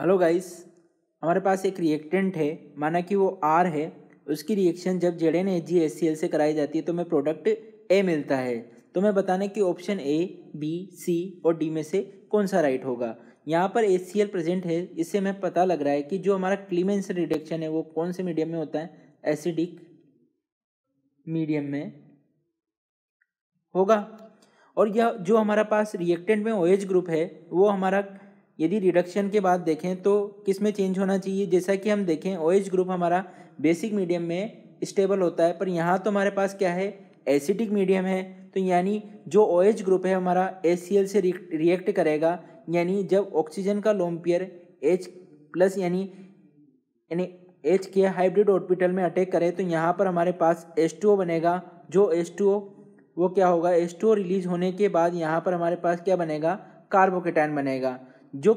Hello guys, हमारे पास एक reactant है, माना कि वो R है। उसकी रिएक्शन जब ZnHgSCl से कराई जाती है तो हमें प्रोडक्ट A मिलता है। तो मैं बताने कि ऑप्शन A, B, C और D में से कौन सा राइट होगा। यहाँ पर HCl प्रेजेंट है, इससे हमें पता लग रहा है कि जो हमारा क्लेमेंसन रिडक्शन है वो कौन से मीडियम में होता है, एसिडिक मीडियम में होगा। और यह जो हमारा पास रिएक्टेंट में OH ग्रुप है वो हमारा यदि रिडक्शन के बाद देखें तो किस में चेंज होना चाहिए। जैसा कि हम देखें OH ग्रुप हमारा बेसिक मीडियम में स्टेबल होता है, पर यहाँ तो हमारे पास क्या है, एसिडिक मीडियम है। तो यानी जो OH ग्रुप है हमारा HCl से रिएक्ट करेगा, यानी जब ऑक्सीजन का लोम्पियर H+ यानी H के हाइब्रिड ऑर्बिटल में अटैक करे तो यहाँ पर हमारे पास H2O बनेगा। जो H2O वो क्या होगा, H2O रिलीज होने के बाद यहाँ पर हमारे पास क्या बनेगा, कार्बोकेटायन बनेगा। जो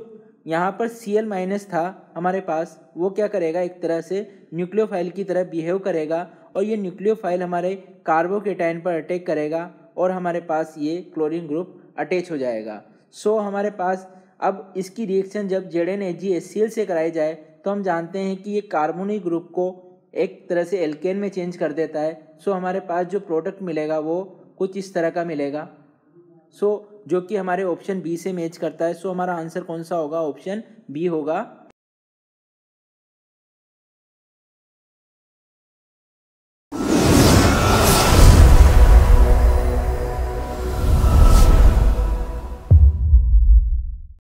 यहाँ पर Cl- था हमारे पास, वो क्या करेगा, एक तरह से न्यूक्लियोफाइल की तरह बिहेव करेगा और ये न्यूक्लियोफाइल हमारे कार्बोकेटाइन पर अटैक करेगा और हमारे पास ये क्लोरीन ग्रुप अटैच हो जाएगा। सो हमारे पास अब इसकी रिएक्शन जब ZnHgSCl से कराई जाए तो हम जानते हैं कि ये कार्बोनिल ग्रुप को एक तरह से एल्केन में चेंज कर देता है। सो हमारे पास जो प्रोडक्ट मिलेगा वो कुछ इस तरह का मिलेगा, सो जो कि हमारे ऑप्शन बी से मैच करता है। सो हमारा आंसर कौन सा होगा, ऑप्शन बी होगा।